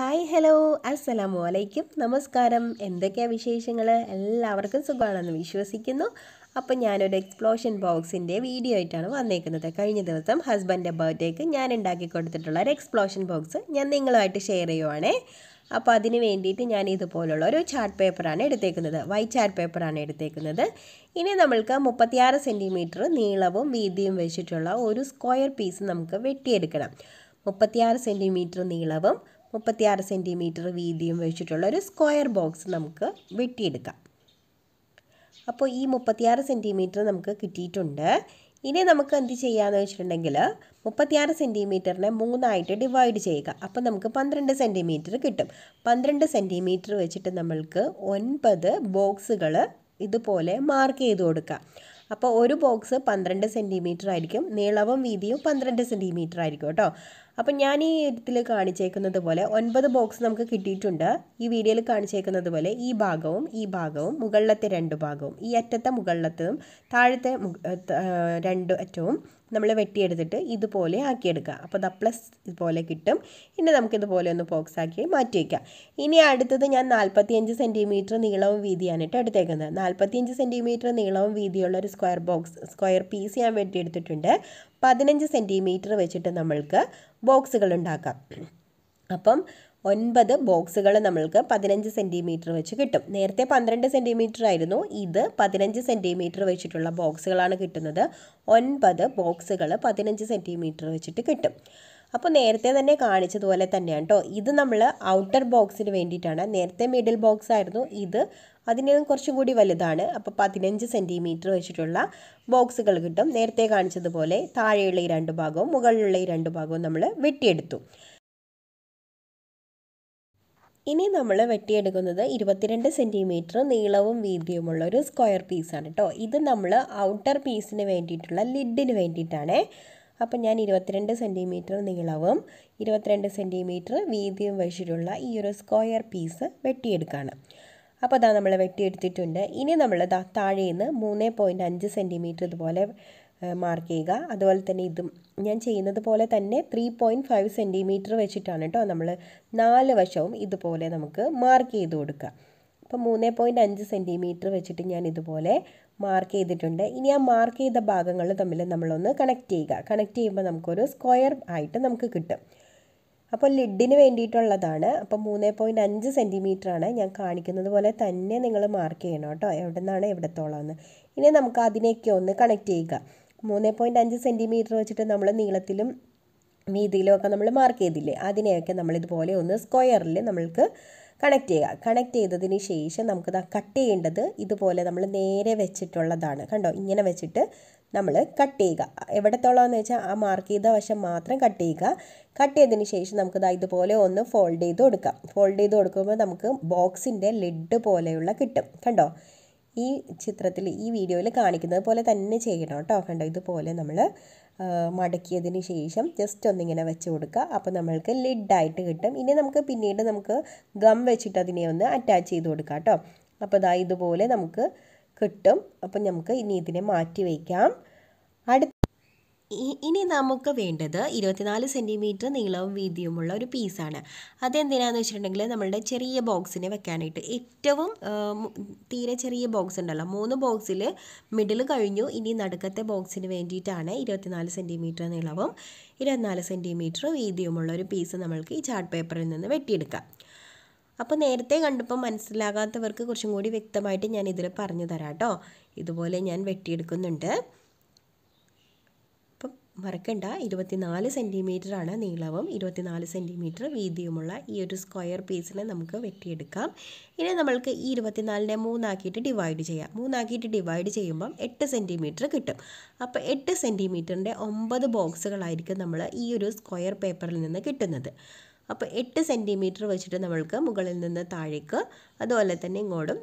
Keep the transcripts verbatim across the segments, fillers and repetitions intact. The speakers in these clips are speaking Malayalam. ഹായ് ഹലോ അസ്സലാമു അലൈക്കും നമസ്കാരം. എന്തൊക്കെയാണ് വിശേഷങ്ങൾ? എല്ലാവർക്കും സുഖമാണെന്ന് വിശ്വസിക്കുന്നു. അപ്പോൾ ഞാനൊരു എക്സ്പ്ലോഷൻ ബോക്സിൻ്റെ വീഡിയോ ആയിട്ടാണ് വന്നേക്കുന്നത്. കഴിഞ്ഞ ദിവസം ഹസ്ബൻഡിൻ്റെ ബർത്ത്ഡേക്ക് ഞാൻ ഉണ്ടാക്കി കൊടുത്തിട്ടുള്ള ഒരു എക്സ്പ്ലോഷൻ ബോക്സ് ഞാൻ നിങ്ങളുമായിട്ട് ഷെയർ ചെയ്യുവാണേ. അപ്പോൾ അതിന് വേണ്ടിയിട്ട് ഞാൻ ഇതുപോലുള്ള ഒരു ചാർട്ട് പേപ്പറാണ് എടുത്തേക്കുന്നത്, വൈറ്റ് ചാർട്ട് പേപ്പറാണ് എടുത്തേക്കുന്നത്. ഇനി നമ്മൾക്ക് മുപ്പത്തിയാറ് സെൻറ്റിമീറ്റർ നീളവും വീതിയും വെച്ചിട്ടുള്ള ഒരു സ്ക്വയർ പീസ് നമുക്ക് വെട്ടിയെടുക്കണം. മുപ്പത്തിയാറ് സെൻറ്റിമീറ്റർ നീളവും മുപ്പത്തിയാറ് സെൻറ്റിമീറ്റർ വീതിയും വെച്ചിട്ടുള്ള ഒരു സ്ക്വയർ ബോക്സ് നമുക്ക് വെട്ടിയെടുക്കാം. അപ്പോൾ ഈ മുപ്പത്തിയാറ് സെൻറ്റിമീറ്റർ നമുക്ക് കിട്ടിയിട്ടുണ്ട്. ഇനി നമുക്ക് എന്ത് ചെയ്യാമെന്ന് വെച്ചിട്ടുണ്ടെങ്കിൽ മുപ്പത്തിയാറ് സെൻറ്റിമീറ്ററിനെ മൂന്നായിട്ട് ഡിവൈഡ് ചെയ്യുക. അപ്പോൾ നമുക്ക് പന്ത്രണ്ട് സെൻറ്റിമീറ്റർ കിട്ടും. പന്ത്രണ്ട് സെൻറ്റിമീറ്റർ വെച്ചിട്ട് നമ്മൾക്ക് ഒൻപത് ബോക്സുകൾ ഇതുപോലെ മാർക്ക് ചെയ്ത് കൊടുക്കുക. അപ്പോൾ ഒരു ബോക്സ് പന്ത്രണ്ട് സെൻറ്റിമീറ്റർ ആയിരിക്കും, നീളവും വീതിയും പന്ത്രണ്ട് സെൻറ്റിമീറ്റർ ആയിരിക്കും കേട്ടോ. അപ്പം ഞാൻ ഈ ഇതിൽ കാണിച്ചേക്കുന്നത് പോലെ ഒൻപത് ബോക്സ് നമുക്ക് കിട്ടിയിട്ടുണ്ട്. ഈ വീഡിയോയിൽ കാണിച്ചേക്കുന്നത് പോലെ ഈ ഭാഗവും ഈ ഭാഗവും മുകളിലത്തെ രണ്ട് ഭാഗവും ഈ അറ്റത്തെ മുകളിലത്തതും താഴത്തെ രണ്ട് അറ്റവും നമ്മൾ വെട്ടിയെടുത്തിട്ട് ഇതുപോലെ ആക്കിയെടുക്കുക. അപ്പോൾ ദ പ്ലസ് ഇതുപോലെ കിട്ടും. ഇനി നമുക്കിതുപോലെ ഒന്ന് ബോക്സ് ആക്കി മാറ്റി വയ്ക്കാം. ഇനി അടുത്തത് ഞാൻ നാൽപ്പത്തിയഞ്ച് സെൻറ്റിമീറ്റർ നീളവും വീതിയാണ് കേട്ടോ എടുത്തേക്കുന്നത്. നാൽപ്പത്തിയഞ്ച് സെൻറ്റിമീറ്റർ നീളവും വീതിയുള്ള ഒരു സ്ക്വയർ ബോക്സ് സ്ക്വയർ പീസ് ഞാൻ വെട്ടിയെടുത്തിട്ടുണ്ട്. പതിനഞ്ച് സെൻറ്റിമീറ്റർ വെച്ചിട്ട് നമ്മൾക്ക് ബോക്സുകൾ ഉണ്ടാക്കാം. അപ്പം ഒൻപത് ബോക്സുകൾ നമ്മൾക്ക് പതിനഞ്ച് സെൻറ്റിമീറ്റർ വെച്ച് കിട്ടും. നേരത്തെ പന്ത്രണ്ട് സെൻറ്റിമീറ്റർ ആയിരുന്നു, ഇത് പതിനഞ്ച് സെൻറ്റിമീറ്റർ വെച്ചിട്ടുള്ള ബോക്സുകളാണ് കിട്ടുന്നത്. ഒൻപത് ബോക്സുകൾ പതിനഞ്ച് സെൻറ്റിമീറ്റർ വെച്ചിട്ട് കിട്ടും. അപ്പോൾ നേരത്തെ തന്നെ കാണിച്ചതുപോലെ തന്നെയാണ് കേട്ടോ. ഇത് നമ്മൾ ഔട്ടർ ബോക്സിന് വേണ്ടിയിട്ടാണ്. നേരത്തെ മിഡിൽ ബോക്സ് ആയിരുന്നു, ഇത് അതിനും കുറച്ചും കൂടി വലുതാണ്. അപ്പോൾ പതിനഞ്ച് സെൻറ്റിമീറ്റർ വെച്ചിട്ടുള്ള ബോക്സുകൾ കിട്ടും. നേരത്തെ കാണിച്ചതുപോലെ താഴെയുള്ള ഈ രണ്ട് ഭാഗവും മുകളിലുള്ള ഈ രണ്ട് ഭാഗവും നമ്മൾ വെട്ടിയെടുത്തു. ഇനി നമ്മൾ വെട്ടിയെടുക്കുന്നത് ഇരുപത്തിരണ്ട് സെൻറ്റിമീറ്റർ നീളവും വീതിയുമുള്ള ഒരു സ്ക്വയർ പീസാണ് കേട്ടോ. ഇത് നമ്മൾ ഔട്ടർ പീസിന് വേണ്ടിയിട്ടുള്ള ലിഡിന് വേണ്ടിയിട്ടാണ്. അപ്പം ഞാൻ ഇരുപത്തിരണ്ട് സെൻറ്റിമീറ്റർ നീളവും ഇരുപത്തിരണ്ട് സെൻറ്റിമീറ്റർ വീതിയും വെച്ചിട്ടുള്ള ഈ ഒരു സ്ക്വയർ പീസ് വെട്ടിയെടുക്കുകയാണ്. അപ്പോൾ അതാ നമ്മൾ വെട്ടിയെടുത്തിട്ടുണ്ട്. ഇനി നമ്മൾ ദാ താഴേന്ന് മൂന്ന് പോയിൻറ്റ് അഞ്ച് സെൻറ്റിമീറ്റർ ഇതുപോലെ മാർക്ക് ചെയ്യുക. അതുപോലെ തന്നെ ഇതും ഞാൻ ചെയ്യുന്നത് പോലെ തന്നെ ത്രീ പോയിൻറ്റ് ഫൈവ് സെൻറ്റിമീറ്റർ വെച്ചിട്ടാണ് കേട്ടോ നമ്മൾ നാല് വശവും ഇതുപോലെ നമുക്ക് മാർക്ക് ചെയ്ത് കൊടുക്കുക. അപ്പോൾ മൂന്ന് പോയിൻറ്റ് അഞ്ച് സെൻറ്റിമീറ്റർ വെച്ചിട്ട് ഞാൻ ഇതുപോലെ മാർക്ക് ചെയ്തിട്ടുണ്ട്. ഇനി ആ മാർക്ക് ചെയ്ത ഭാഗങ്ങൾ തമ്മിൽ നമ്മളൊന്ന് കണക്റ്റ് ചെയ്യുക. കണക്റ്റ് ചെയ്യുമ്പോൾ നമുക്കൊരു സ്ക്വയർ ആയിട്ട് നമുക്ക് കിട്ടും. അപ്പോൾ ലിഡിന് വേണ്ടിയിട്ടുള്ളതാണ്. അപ്പോൾ മൂന്ന് പോയിൻറ്റ് അഞ്ച് സെൻറ്റിമീറ്ററാണ് ഞാൻ കാണിക്കുന്നത് പോലെ തന്നെ നിങ്ങൾ മാർക്ക് ചെയ്യണം കേട്ടോ, എവിടെ നിന്നാണ് എവിടത്തോളമെന്ന്. ഇനി നമുക്ക് അതിനെയൊക്കെ ഒന്ന് കണക്റ്റ് ചെയ്യുക. മൂന്ന് പോയിൻറ്റ് അഞ്ച് സെൻറ്റിമീറ്റർ വെച്ചിട്ട് നമ്മൾ നീളത്തിലും വീതിയിലും ഒക്കെ നമ്മൾ മാർക്ക് ചെയ്തില്ലേ, അതിനെയൊക്കെ നമ്മളിതുപോലെ ഒന്ന് സ്ക്വയറിൽ നമ്മൾക്ക് കണക്റ്റ് ചെയ്യുക. കണക്റ്റ് ചെയ്തതിന് ശേഷം നമുക്കത് കട്ട് ചെയ്യേണ്ടത് ഇതുപോലെ നമ്മൾ നേരെ വെച്ചിട്ടുള്ളതാണ് കണ്ടോ. ഇങ്ങനെ വെച്ചിട്ട് നമ്മൾ കട്ട് ചെയ്യുക. എവിടത്തോളമെന്ന് വെച്ചാൽ ആ മാർക്ക് ചെയ്ത വശം മാത്രം കട്ട് ചെയ്യുക. കട്ട് ചെയ്തതിന് ശേഷം നമുക്കത് ഇതുപോലെ ഒന്ന് ഫോൾഡ് ചെയ്ത് കൊടുക്കാം. ഫോൾഡ് ചെയ്ത് കൊടുക്കുമ്പോൾ നമുക്ക് ബോക്സിൻ്റെ ലിഡ് പോലെയുള്ള കിട്ടും കണ്ടോ. ഈ ചിത്രത്തിൽ ഈ വീഡിയോയിൽ കാണിക്കുന്നത് പോലെ തന്നെ ചെയ്യണം കേട്ടോ. കണ്ടോ ഇതുപോലെ നമ്മൾ മടക്കിയതിന് ശേഷം ജസ്റ്റ് ഒന്നിങ്ങനെ വെച്ച് കൊടുക്കുക. അപ്പോൾ നമ്മൾക്ക് ലിഡായിട്ട് കിട്ടും. ഇനി നമുക്ക് പിന്നീട് നമുക്ക് ഗം വെച്ചിട്ട് അതിനെ ഒന്ന് അറ്റാച്ച് ചെയ്ത് കൊടുക്കുക കേട്ടോ. അപ്പോൾ ഇതാ ഇതുപോലെ നമുക്ക് കിട്ടും. അപ്പം നമുക്ക് ഇനി ഇതിനെ മാറ്റി വയ്ക്കാം. അടുത്ത ഇനി നമുക്ക് വേണ്ടത് ഇരുപത്തിനാല് സെൻറ്റിമീറ്റർ നീളവും വീതിയുമുള്ള ഒരു പീസാണ്. അതെന്തിനാണെന്ന് വെച്ചിട്ടുണ്ടെങ്കിൽ നമ്മളുടെ ചെറിയ ബോക്സിനെ വെക്കാനായിട്ട്. ഏറ്റവും തീരെ ചെറിയ ബോക്സ് ഉണ്ടല്ലോ, മൂന്ന് ബോക്സിൽ മിഡിൽ കഴിഞ്ഞു, ഇനി നടുക്കത്തെ ബോക്സിന് വേണ്ടിയിട്ടാണ് ഇരുപത്തിനാല് സെൻറ്റിമീറ്റർ നീളവും ഇരുപത്തിനാല് സെൻറ്റിമീറ്റർ വീതിയുമുള്ള ഒരു പീസ് നമ്മൾക്ക് ഈ ചാർട്ട് പേപ്പറിൽ നിന്ന് വെട്ടിയെടുക്കാം. അപ്പോൾ നേരത്തെ കണ്ടപ്പോൾ മനസ്സിലാകാത്തവർക്ക് കുറച്ചും കൂടി വ്യക്തമായിട്ട് ഞാൻ ഇതിൽ പറഞ്ഞു തരാം കേട്ടോ. ഇതുപോലെ ഞാൻ വെട്ടിയെടുക്കുന്നുണ്ട്. മറക്കണ്ട, ഇരുപത്തിനാല് സെൻറ്റിമീറ്ററാണ് നീളവും ഇരുപത്തിനാല് സെൻറ്റിമീറ്റർ വീതിയുമുള്ള ഈ ഒരു സ്ക്വയർ പീസിനെ നമുക്ക് വെട്ടിയെടുക്കാം. ഇനി നമ്മൾക്ക് ഈ ഇരുപത്തിനാലിനെ മൂന്നാക്കിയിട്ട് ഡിവൈഡ് ചെയ്യാം. മൂന്നാക്കിയിട്ട് ഡിവൈഡ് ചെയ്യുമ്പം എട്ട് സെൻറ്റിമീറ്റർ കിട്ടും. അപ്പോൾ എട്ട് സെൻറ്റിമീറ്ററിൻ്റെ ഒമ്പത് ബോക്സുകളായിരിക്കും നമ്മൾ ഈ ഒരു സ്ക്വയർ പേപ്പറിൽ നിന്ന് കിട്ടുന്നത്. അപ്പോൾ എട്ട് സെൻറ്റിമീറ്റർ വെച്ചിട്ട് നമ്മൾക്ക് മുകളിൽ നിന്ന് താഴേക്ക് അതുപോലെ തന്നെ ഇങ്ങോട്ടും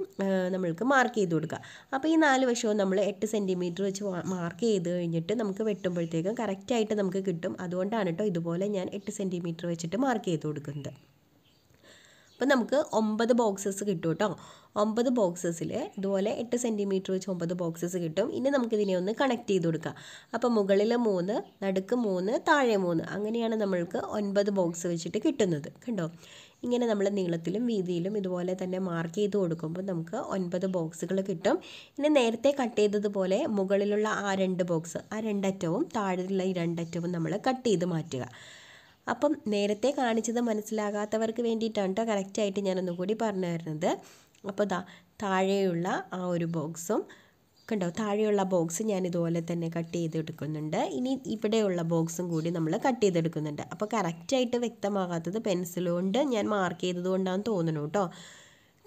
നമ്മൾക്ക് മാർക്ക് ചെയ്ത് കൊടുക്കുക. അപ്പോൾ ഈ നാല് വശവും നമ്മൾ എട്ട് സെൻറ്റിമീറ്റർ വെച്ച് മാർക്ക് ചെയ്ത് കഴിഞ്ഞിട്ട് നമുക്ക് വെട്ടുമ്പോഴത്തേക്കും കറക്റ്റായിട്ട് നമുക്ക് കിട്ടും. അതുകൊണ്ടാണ് കേട്ടോ ഇതുപോലെ ഞാൻ എട്ട് സെൻറ്റിമീറ്റർ വെച്ചിട്ട് മാർക്ക് ചെയ്ത് കൊടുക്കുന്നത്. അപ്പോൾ നമുക്ക് ഒമ്പത് ബോക്സസ് കിട്ടും കേട്ടോ. ഒമ്പത് ബോക്സസിൽ ഇതുപോലെ എട്ട് സെൻറ്റിമീറ്റർ വെച്ച് ഒമ്പത് ബോക്സസ് കിട്ടും. ഇനി നമുക്കിതിനെ ഒന്ന് കണക്ട് ചെയ്ത് കൊടുക്കാം. അപ്പോൾ മുകളിൽ മൂന്ന്, നടുക്ക് മൂന്ന്, താഴെ മൂന്ന്, അങ്ങനെയാണ് നമ്മൾക്ക് ഒൻപത് ബോക്സ് വെച്ചിട്ട് കിട്ടുന്നത് കണ്ടോ. ഇങ്ങനെ നമ്മൾ നീളത്തിലും വീതിയിലും ഇതുപോലെ തന്നെ മാർക്ക് ചെയ്ത് കൊടുക്കുമ്പോൾ നമുക്ക് ഒൻപത് ബോക്സുകൾ കിട്ടും. ഇനി നേരത്തെ കട്ട് ചെയ്തതുപോലെ മുകളിലുള്ള ആ രണ്ട് ബോക്സ്, ആ രണ്ടറ്റവും താഴെയുള്ള ഈ രണ്ടറ്റവും നമ്മൾ കട്ട് ചെയ്ത് മാറ്റുക. അപ്പം നേരത്തെ കാണിച്ചത് മനസ്സിലാകാത്തവർക്ക് വേണ്ടിയിട്ടാണ് കേട്ടോ കറക്റ്റായിട്ട് ഞാനൊന്നും കൂടി പറഞ്ഞു തരുന്നത്. അപ്പോൾ ദാ താഴെയുള്ള ആ ഒരു ബോക്സും കണ്ടോ, താഴെയുള്ള ബോക്സ് ഞാൻ ഇതുപോലെ തന്നെ കട്ട് ചെയ്തെടുക്കുന്നുണ്ട്. ഇനി ഇവിടെയുള്ള ബോക്സും കൂടി നമ്മൾ കട്ട് ചെയ്തെടുക്കുന്നുണ്ട്. അപ്പോൾ കറക്റ്റായിട്ട് വ്യക്തമാകാത്തത് പെൻസിൽ കൊണ്ട് ഞാൻ മാർക്ക് ചെയ്തത് കൊണ്ടാണെന്ന് തോന്നുന്നു കേട്ടോ.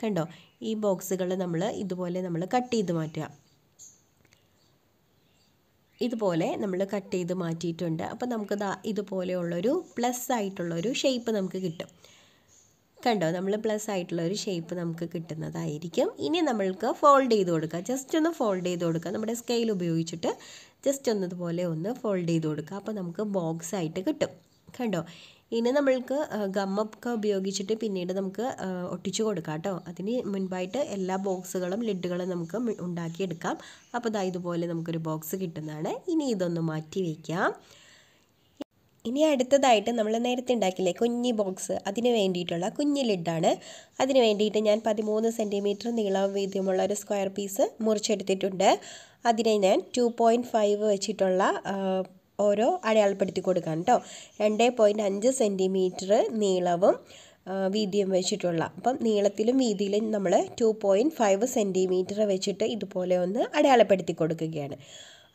കണ്ടോ, ഈ ബോക്സുകൾ നമ്മൾ ഇതുപോലെ നമ്മൾ കട്ട് ചെയ്ത് മാറ്റുക. ഇതുപോലെ നമ്മൾ കട്ട് ചെയ്ത് മാറ്റിയിട്ടുണ്ട്. അപ്പോൾ നമുക്ക് ദാ ഇതുപോലെയുള്ളൊരു പ്ലസ് ആയിട്ടുള്ളൊരു ഷേപ്പ് നമുക്ക് കിട്ടും. കണ്ടോ, നമ്മൾ പ്ലസ് ആയിട്ടുള്ളൊരു ഷേപ്പ് നമുക്ക് കിട്ടുന്നതായിരിക്കും. ഇനി നമ്മൾക്ക് ഫോൾഡ് ചെയ്ത് കൊടുക്കുക. ജസ്റ്റ് ഒന്ന് ഫോൾഡ് ചെയ്ത് കൊടുക്കുക. നമ്മുടെ സ്കെയിൽ ഉപയോഗിച്ചിട്ട് ജസ്റ്റ് ഒന്നതുപോലെ ഒന്ന് ഫോൾഡ് ചെയ്ത് കൊടുക്കുക. അപ്പോൾ നമുക്ക് ബോക്സ് ആയിട്ട് കിട്ടും കണ്ടോ. ഇനി നമ്മൾക്ക് ഗമ്മൊക്കെ ഉപയോഗിച്ചിട്ട് പിന്നീട് നമുക്ക് ഒട്ടിച്ചു കൊടുക്കാം കേട്ടോ. അതിന് മുൻപായിട്ട് എല്ലാ ബോക്സുകളും ലിഡുകളും നമുക്ക് ഉണ്ടാക്കിയെടുക്കാം. അപ്പോൾ ഇതാ ഇതുപോലെ നമുക്കൊരു ബോക്സ് കിട്ടുന്നതാണ്. ഇനി ഇതൊന്ന് മാറ്റി വയ്ക്കാം. ഇനി അടുത്തതായിട്ട് നമ്മൾ നേരത്തെ ഉണ്ടാക്കില്ലേ കുഞ്ഞി ബോക്സ്, അതിന് വേണ്ടിയിട്ടുള്ള കുഞ്ഞി ലിഡാണ്. അതിന് വേണ്ടിയിട്ട് ഞാൻ പതിമൂന്ന് സെൻറ്റിമീറ്റർ നീളം വീതിയുമുള്ള ഒരു സ്ക്വയർ പീസ് മുറിച്ചെടുത്തിട്ടുണ്ട്. അതിനെ ഞാൻ ടു പോയിൻറ്റ് ഫൈവ് വെച്ചിട്ടുള്ള ഓരോ അടയാളപ്പെടുത്തി കൊടുക്കാം കേട്ടോ. രണ്ട് പോയിൻറ്റ് അഞ്ച് സെൻറ്റിമീറ്റർ നീളവും വീതിയും വെച്ചിട്ടുള്ള, അപ്പം നീളത്തിലും വീതിയിലും നമ്മൾ ടു പോയിൻറ്റ് ഫൈവ് സെൻറ്റിമീറ്റർ വെച്ചിട്ട് ഇതുപോലെ ഒന്ന് അടയാളപ്പെടുത്തി കൊടുക്കുകയാണ്.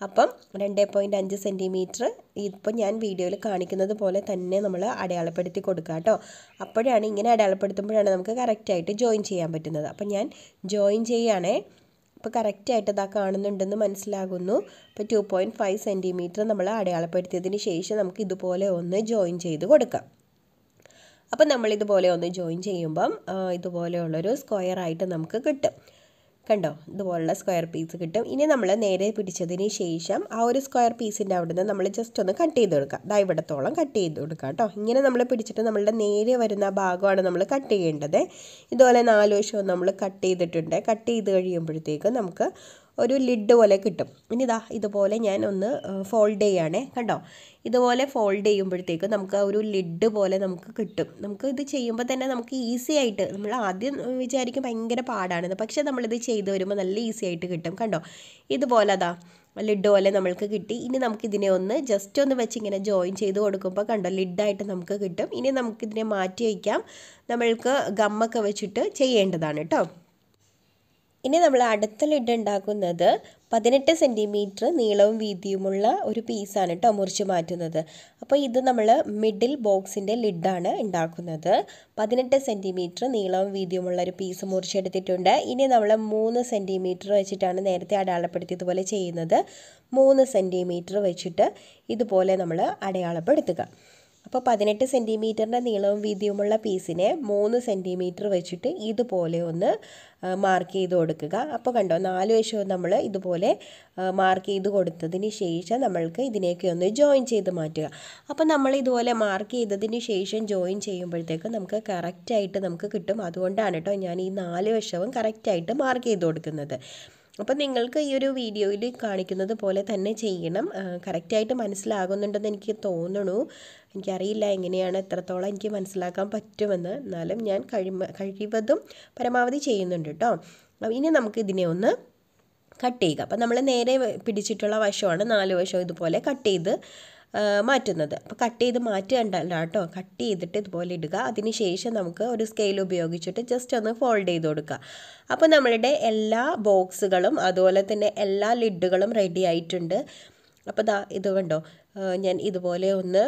അപ്പം രണ്ട് പോയിൻറ്റ് അഞ്ച് സെൻറ്റിമീറ്റർ ഇപ്പം ഞാൻ വീഡിയോയിൽ കാണിക്കുന്നത് പോലെ തന്നെ നമ്മൾ അടയാളപ്പെടുത്തി കൊടുക്കുക കേട്ടോ. അപ്പോഴാണ്, ഇങ്ങനെ അടയാളപ്പെടുത്തുമ്പോഴാണ് നമുക്ക് കറക്റ്റായിട്ട് ജോയിൻ ചെയ്യാൻ പറ്റുന്നത്. അപ്പം ഞാൻ ജോയിൻ ചെയ്യുകയാണേ. അപ്പോൾ കറക്റ്റായിട്ട് ഇതാ കാണുന്നുണ്ടെന്ന് മനസ്സിലാകുന്നു. ഇപ്പോൾ ടു പോയിൻറ്റ് ഫൈവ് സെൻറ്റിമീറ്റർ നമ്മൾ അടയാളപ്പെടുത്തിയതിന് ശേഷം നമുക്ക് ഇതുപോലെ ഒന്ന് ജോയിൻ ചെയ്ത് കൊടുക്കാം. അപ്പം നമ്മളിതുപോലെ ഒന്ന് ജോയിൻ ചെയ്യുമ്പം ഇതുപോലെയുള്ളൊരു സ്ക്വയറായിട്ട് നമുക്ക് കിട്ടും കണ്ടോ. ഇതുപോലുള്ള സ്ക്വയർ പീസ് കിട്ടും. ഇനി നമ്മൾ നേരെ പിടിച്ചതിന് ശേഷം ആ ഒരു സ്ക്വയർ പീസിൻ്റെ അവിടെ നിന്ന് നമ്മൾ ജസ്റ്റ് ഒന്ന് കട്ട് ചെയ്ത് കൊടുക്കുക. ദാ ഇവിടത്തോളം കട്ട് ചെയ്ത് കൊടുക്കുക കേട്ടോ. ഇങ്ങനെ നമ്മൾ പിടിച്ചിട്ട് നമ്മളുടെ നേരെ വരുന്ന ഭാഗമാണ് നമ്മൾ കട്ട് ചെയ്യേണ്ടത്. ഇതുപോലെ നാല് വശവും നമ്മൾ കട്ട് ചെയ്തിട്ടുണ്ട്. കട്ട് ചെയ്ത് കഴിയുമ്പോഴത്തേക്ക് നമുക്ക് ഒരു ലിഡ് പോലെ കിട്ടും. ഇനി ഇതാ ഇതുപോലെ ഞാൻ ഒന്ന് ഫോൾഡ് ചെയ്യുകയാണേ കണ്ടോ. ഇതുപോലെ ഫോൾഡ് ചെയ്യുമ്പോഴത്തേക്ക് നമുക്ക് ഒരു ലിഡ് പോലെ നമുക്ക് കിട്ടും. നമുക്ക് ഇത് ചെയ്യുമ്പോൾ തന്നെ നമുക്ക് ഈസി ആയിട്ട്, നമ്മൾ ആദ്യം വിചാരിക്കും ഭയങ്കര പാടാണെന്ന്, പക്ഷേ നമ്മളിത് ചെയ്ത് വരുമ്പോൾ നല്ല ഈസി ആയിട്ട് കിട്ടും കണ്ടോ. ഇതുപോലെ അതാ ലിഡ് പോലെ നമ്മൾക്ക് കിട്ടി. ഇനി നമുക്കിതിനെ ഒന്ന് ജസ്റ്റ് ഒന്ന് വെച്ച് ഇങ്ങനെ ജോയിൻ ചെയ്ത് കൊടുക്കുമ്പോൾ കണ്ടോ ലിഡായിട്ട് നമുക്ക് കിട്ടും. ഇനി നമുക്കിതിനെ മാറ്റി വയ്ക്കാം. നമ്മൾക്ക് ഗമ്മൊക്കെ വെച്ചിട്ട് ചെയ്യേണ്ടതാണ് കേട്ടോ. ഇനി നമ്മൾ അടുത്ത ലിഡ് ഉണ്ടാക്കുന്നത് പതിനെട്ട് സെൻറ്റിമീറ്റർ നീളവും വീതിയുമുള്ള ഒരു പീസാണ് കേട്ടോ മുറിച്ച് മാറ്റുന്നത്. അപ്പോൾ ഇത് നമ്മൾ മിഡിൽ ബോക്സിൻ്റെ ലിഡാണ് ഉണ്ടാക്കുന്നത്. പതിനെട്ട് സെൻറ്റിമീറ്റർ നീളവും വീതിയുമുള്ള ഒരു പീസ് മുറിച്ചെടുത്തിട്ടുണ്ട്. ഇനി നമ്മൾ മൂന്ന് സെൻറ്റിമീറ്റർ വെച്ചിട്ടാണ് നേരത്തെ അടയാളപ്പെടുത്തിയതുപോലെ ചെയ്യുന്നത്. മൂന്ന് സെൻറ്റിമീറ്റർ വെച്ചിട്ട് ഇതുപോലെ നമ്മൾ അടയാളപ്പെടുത്തുക. അപ്പോൾ പതിനെട്ട് സെൻറ്റിമീറ്ററിൻ്റെ നീളവും വീതിയുമുള്ള പീസിനെ മൂന്ന് സെൻറ്റിമീറ്റർ വെച്ചിട്ട് ഇതുപോലെ ഒന്ന് മാർക്ക് ചെയ്ത് കൊടുക്കുക. അപ്പോൾ കണ്ടോ നാല് വശവും നമ്മൾ ഇതുപോലെ മാർക്ക് ചെയ്ത് കൊടുത്തതിന് ശേഷം നമ്മൾക്ക് ഇതിനെയൊക്കെ ഒന്ന് ജോയിൻ ചെയ്ത് മാറ്റുക. അപ്പോൾ നമ്മൾ ഇതുപോലെ മാർക്ക് ചെയ്തതിന് ശേഷം ജോയിൻ ചെയ്യുമ്പോഴത്തേക്ക് നമുക്ക് കറക്റ്റായിട്ട് നമുക്ക് കിട്ടും. അതുകൊണ്ടാണ് കേട്ടോ ഞാൻ ഈ നാല് വശവും കറക്റ്റായിട്ട് മാർക്ക് ചെയ്ത് കൊടുക്കുന്നത്. അപ്പം നിങ്ങൾക്ക് ഈ ഒരു വീഡിയോയിൽ കാണിക്കുന്നത് പോലെ തന്നെ ചെയ്യണം. കറക്റ്റായിട്ട് മനസ്സിലാകുന്നുണ്ടെന്ന് എനിക്ക് തോന്നണു. എനിക്കറിയില്ല എങ്ങനെയാണ് എത്രത്തോളം എനിക്ക് മനസ്സിലാക്കാൻ പറ്റുമെന്ന്. എന്നാലും ഞാൻ കഴിമ കഴിവതും പരമാവധി ചെയ്യുന്നുണ്ട് കേട്ടോ. ഇനി നമുക്ക് ഇതിനെ ഒന്ന് കട്ട് ചെയ്യുക. അപ്പം നമ്മൾ നേരെ പിടിച്ചിട്ടുള്ള വശമാണ് നാല് വശവും ഇതുപോലെ കട്ട് ചെയ്ത് മാറ്റുന്നത്. അപ്പോൾ കട്ട് ചെയ്ത് മാറ്റുകണ്ടല്ല കേട്ടോ, കട്ട് ചെയ്തിട്ട് ഇതുപോലെ ഇടുക. അതിന് ശേഷം നമുക്ക് ഒരു സ്കെയിൽ ഉപയോഗിച്ചിട്ട് ജസ്റ്റ് ഒന്ന് ഫോൾഡ് ചെയ്ത് കൊടുക്കുക. അപ്പോൾ നമ്മളുടെ എല്ലാ ബോക്സുകളും അതുപോലെ തന്നെ എല്ലാ ലിഡുകളും റെഡി ആയിട്ടുണ്ട്. അപ്പോൾ ദാ ഇത് കണ്ടോ, ഞാൻ ഇതുപോലെ ഒന്ന്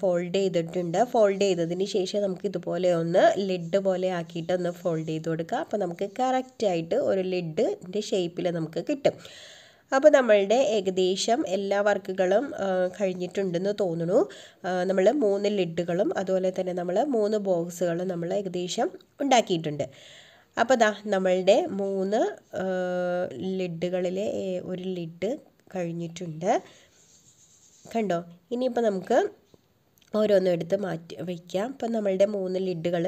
ഫോൾഡ് ചെയ്തിട്ടുണ്ട്. ഫോൾഡ് ചെയ്തതിന് ശേഷം നമുക്ക് ഇതുപോലെ ഒന്ന് ലിഡ് പോലെ ആക്കിയിട്ട് ഒന്ന് ഫോൾഡ് ചെയ്ത് കൊടുക്കുക. അപ്പോൾ നമുക്ക് കറക്റ്റായിട്ട് ഒരു ലിഡിൻ്റെ ഷേപ്പിൽ നമുക്ക് കിട്ടും. അപ്പോൾ നമ്മളുടെ ഏകദേശം എല്ലാ വർക്കുകളും കഴിഞ്ഞിട്ടുണ്ടെന്ന് തോന്നുന്നു. നമ്മൾ മൂന്ന് ലിഡുകളും അതുപോലെ തന്നെ നമ്മൾ മൂന്ന് ബോക്സുകളും നമ്മൾ ഏകദേശം ഉണ്ടാക്കിയിട്ടുണ്ട്. അപ്പോൾ ദാ നമ്മളുടെ മൂന്ന് ലിഡുകളിലെ ഒരു ലിഡ് കഴിഞ്ഞിട്ടുണ്ട് കണ്ടോ. ഇനിയിപ്പോൾ നമുക്ക് ഓരോന്നും എടുത്ത് മാറ്റി വെക്കാം. അപ്പോൾ നമ്മളുടെ മൂന്ന് ലിഡുകൾ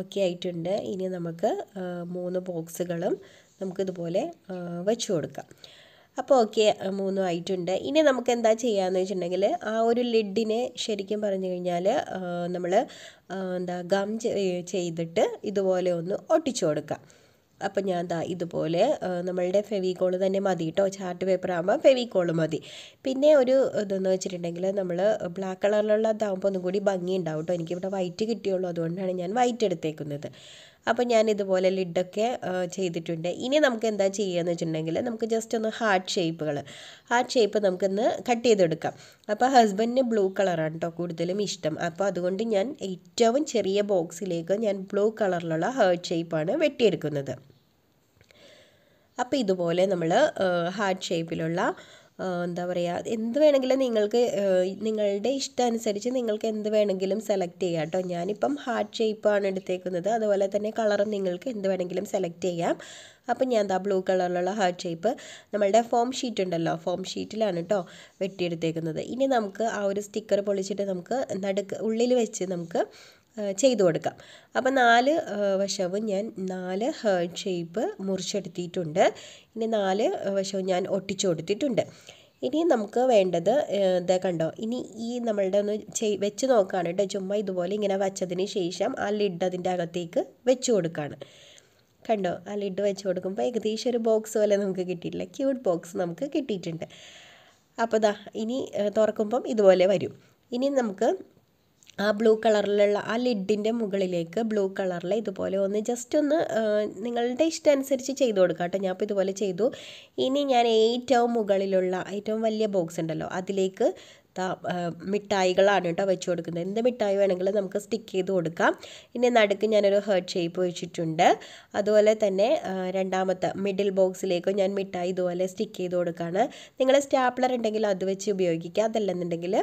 ഓക്കെ ആയിട്ടുണ്ട്. ഇനി നമുക്ക് മൂന്ന് ബോക്സുകളും നമുക്കിതുപോലെ വെച്ച് കൊടുക്കാം. അപ്പോൾ ഓക്കെ മൂന്നും ആയിട്ടുണ്ട്. ഇനി നമുക്ക് എന്താ ചെയ്യാമെന്ന് വെച്ചിട്ടുണ്ടെങ്കിൽ ആ ഒരു ലിഡിനെ ശരിക്കും പറഞ്ഞു കഴിഞ്ഞാൽ നമ്മൾ എന്താ ഗം ചെയ്തിട്ട് ഇതുപോലെ ഒന്ന് ഒട്ടിച്ചു കൊടുക്കാം. അപ്പോൾ ഞാൻ ദാ ഇതുപോലെ നമ്മളുടെ ഫെവിക്കോള് തന്നെ മതി കേട്ടോ, ചാർട്ട് പേപ്പർ ആകുമ്പോൾ ഫെവിക്കോള് മതി. പിന്നെ ഒരു ഇതെന്ന് വെച്ചിട്ടുണ്ടെങ്കിൽ നമ്മൾ ബ്ലാക്ക് കളറിലുള്ള ഇതാകുമ്പോൾ ഒന്നും കൂടി ഭംഗി ഉണ്ടാവും കേട്ടോ. എനിക്കിവിടെ വൈറ്റ് കിട്ടിയുള്ളൂ, അതുകൊണ്ടാണ് ഞാൻ വൈറ്റ് എടുത്തേക്കുന്നത്. അപ്പോൾ ഞാൻ ഇതുപോലെ ലിഡൊക്കെ ചെയ്തിട്ടുണ്ട്. ഇനി നമുക്ക് എന്താ ചെയ്യുകയെന്ന് വെച്ചിട്ടുണ്ടെങ്കിൽ നമുക്ക് ജസ്റ്റ് ഒന്ന് ഹാർട്ട് ഷേപ്പുകൾ ഹാർട്ട് ഷേപ്പ് നമുക്കൊന്ന് കട്ട് ചെയ്തെടുക്കാം. അപ്പോൾ ഹസ്ബൻഡിന് ബ്ലൂ കളറാണ് കേട്ടോ കൂടുതലും ഇഷ്ടം. അപ്പോൾ അതുകൊണ്ട് ഞാൻ ഏറ്റവും ചെറിയ ബോക്സിലേക്ക് ഞാൻ ബ്ലൂ കളറിലുള്ള ഹാർട്ട് ഷേപ്പാണ് വെട്ടിയെടുക്കുന്നത്. അപ്പോൾ ഇതുപോലെ നമ്മൾ ഹാർട്ട് ഷേപ്പിലുള്ള എന്താ പറയുക, എന്ത് വേണമെങ്കിലും നിങ്ങൾക്ക് നിങ്ങളുടെ ഇഷ്ടമനുസരിച്ച് നിങ്ങൾക്ക് എന്ത് വേണമെങ്കിലും സെലക്ട് ചെയ്യാം കേട്ടോ. ഞാനിപ്പം ഹാർട്ട് ഷേപ്പാണ് എടുത്തേക്കുന്നത്, അതുപോലെ തന്നെ കളറും നിങ്ങൾക്ക് എന്ത് വേണമെങ്കിലും സെലക്ട് ചെയ്യാം. അപ്പം ഞാൻ ദാ ബ്ലൂ കളറിലുള്ള ഹാർട്ട് ഷേപ്പ് നമ്മളുടെ ഫോം ഷീറ്റ് ഉണ്ടല്ലോ, ഫോം ഷീറ്റിലാണ് കേട്ടോ വെട്ടിയെടുത്തേക്കുന്നത്. ഇനി നമുക്ക് ആ ഒരു സ്റ്റിക്കർ പൊളിച്ചിട്ട് നമുക്ക് നടുക്ക് ഉള്ളിൽ വെച്ച് നമുക്ക് ചെയ്തു കൊടുക്കാം. അപ്പം നാല് വശവും ഞാൻ നാല് ഹാർട്ട് ഷേപ്പ് മുറിച്ചെടുത്തിട്ടുണ്ട്. ഇനി നാല് വശവും ഞാൻ ഒട്ടിച്ചു കൊടുത്തിട്ടുണ്ട്. ഇനി നമുക്ക് വേണ്ടത് ഇതാ കണ്ടോ, ഇനി ഈ നമ്മളുടെ ഒന്ന് ചെയ് വെച്ച് നോക്കുകയാണ് കേട്ടോ. ചുമ്മാ ഇതുപോലെ ഇങ്ങനെ വച്ചതിന് ശേഷം ആ ലിഡ് അതിൻ്റെ അകത്തേക്ക് വെച്ച് കൊടുക്കുകയാണ്. കണ്ടോ, ആ ലിഡ് വെച്ച് കൊടുക്കുമ്പോൾ ഏകദേശം ഒരു ബോക്സ് പോലെ നമുക്ക് കിട്ടിയിട്ടില്ല, ക്യൂട്ട് ബോക്സ് നമുക്ക് കിട്ടിയിട്ടുണ്ട്. അപ്പോൾ ദാ ഇനി തുറക്കുമ്പം ഇതുപോലെ വരും. ഇനി നമുക്ക് ആ ബ്ലൂ കളറിലുള്ള ആ ലിഡിൻ്റെ മുകളിലേക്ക് ബ്ലൂ കളറിൽ ഇതുപോലെ ഒന്ന് ജസ്റ്റ് ഒന്ന് നിങ്ങളുടെ ഇഷ്ടം അനുസരിച്ച് ചെയ്ത് കൊടുക്കാം കേട്ടോ. ഞാൻ അപ്പോൾ ഇതുപോലെ ചെയ്തു. ഇനി ഞാൻ ഏറ്റവും മുകളിലുള്ള ഏറ്റവും വലിയ ബോക്സ് ഉണ്ടല്ലോ അതിലേക്ക് മിഠായികളാണ് കേട്ടോ വെച്ച് കൊടുക്കുന്നത്. എന്ത് മിഠായി വേണമെങ്കിലും നമുക്ക് സ്റ്റിക്ക് ചെയ്ത് കൊടുക്കാം. ഇനി നടുക്ക് ഞാനൊരു ഹേർട്ട് ഷേപ്പ് വെച്ചിട്ടുണ്ട്. അതുപോലെ തന്നെ രണ്ടാമത്തെ മിഡിൽ ബോക്സിലേക്ക് ഞാൻ മിഠായി ഇതുപോലെ സ്റ്റിക്ക് ചെയ്ത് കൊടുക്കുകയാണ്. നിങ്ങൾ സ്റ്റാപ്ലർ ഉണ്ടെങ്കിൽ അത് വെച്ച് ഉപയോഗിക്കുക. അതല്ലെന്നുണ്ടെങ്കിൽ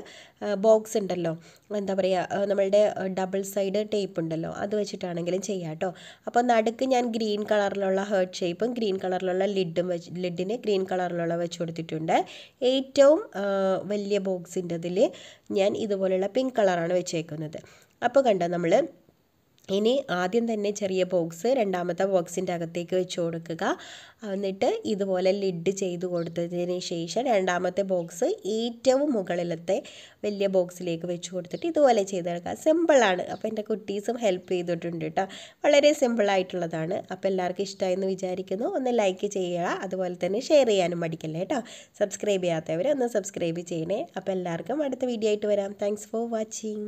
ബോക്സ് ഉണ്ടല്ലോ, എന്താ പറയുക, നമ്മളുടെ ഡബിൾ സൈഡ് ടേപ്പ് ഉണ്ടല്ലോ, അത് വെച്ചിട്ടാണെങ്കിലും ചെയ്യാം കേട്ടോ. അപ്പോൾ നടുക്ക് ഞാൻ ഗ്രീൻ കളറിലുള്ള ഹേർട്ട് ഷേപ്പും ഗ്രീൻ കളറിലുള്ള ലിഡും വെച്ച് ലിഡിന് ഗ്രീൻ കളറിലുള്ള വെച്ച് കൊടുത്തിട്ടുണ്ട്. ഏറ്റവും വലിയ ബോക്സ് ിൽ ഞാൻ ഇതുപോലെയുള്ള പിങ്ക് കളറാണ് വെച്ചേക്കുന്നത്. അപ്പോൾ കണ്ടോ, നമ്മൾ ഇനി ആദ്യം തന്നെ ചെറിയ ബോക്സ് രണ്ടാമത്തെ ബോക്സിൻ്റെ അകത്തേക്ക് വെച്ച് കൊടുക്കുക. എന്നിട്ട് ഇതുപോലെ ലിഡ് ചെയ്ത് കൊടുത്തതിന് ശേഷം രണ്ടാമത്തെ ബോക്സ് ഏറ്റവും മുകളിലത്തെ വലിയ ബോക്സിലേക്ക് വെച്ച് കൊടുത്തിട്ട് ഇതുപോലെ ചെയ്ത് കൊടുക്കുക. സിമ്പിളാണ്. അപ്പോൾ എൻ്റെ കുട്ടീസും ഹെൽപ്പ് ചെയ്തിട്ടുണ്ട് കേട്ടോ. വളരെ സിമ്പിളായിട്ടുള്ളതാണ്. അപ്പോൾ എല്ലാവർക്കും ഇഷ്ടമായെന്ന് വിചാരിക്കുന്നു. ഒന്ന് ലൈക്ക് ചെയ്യുക, അതുപോലെ തന്നെ ഷെയർ ചെയ്യാനും മടിക്കല്ലേ കേട്ടോ. സബ്സ്ക്രൈബ് ചെയ്യാത്തവർ ഒന്ന് സബ്സ്ക്രൈബ് ചെയ്യണേ. അപ്പോൾ എല്ലാവർക്കും അടുത്ത വീഡിയോ ആയിട്ട് വരാം. Thanks for watching.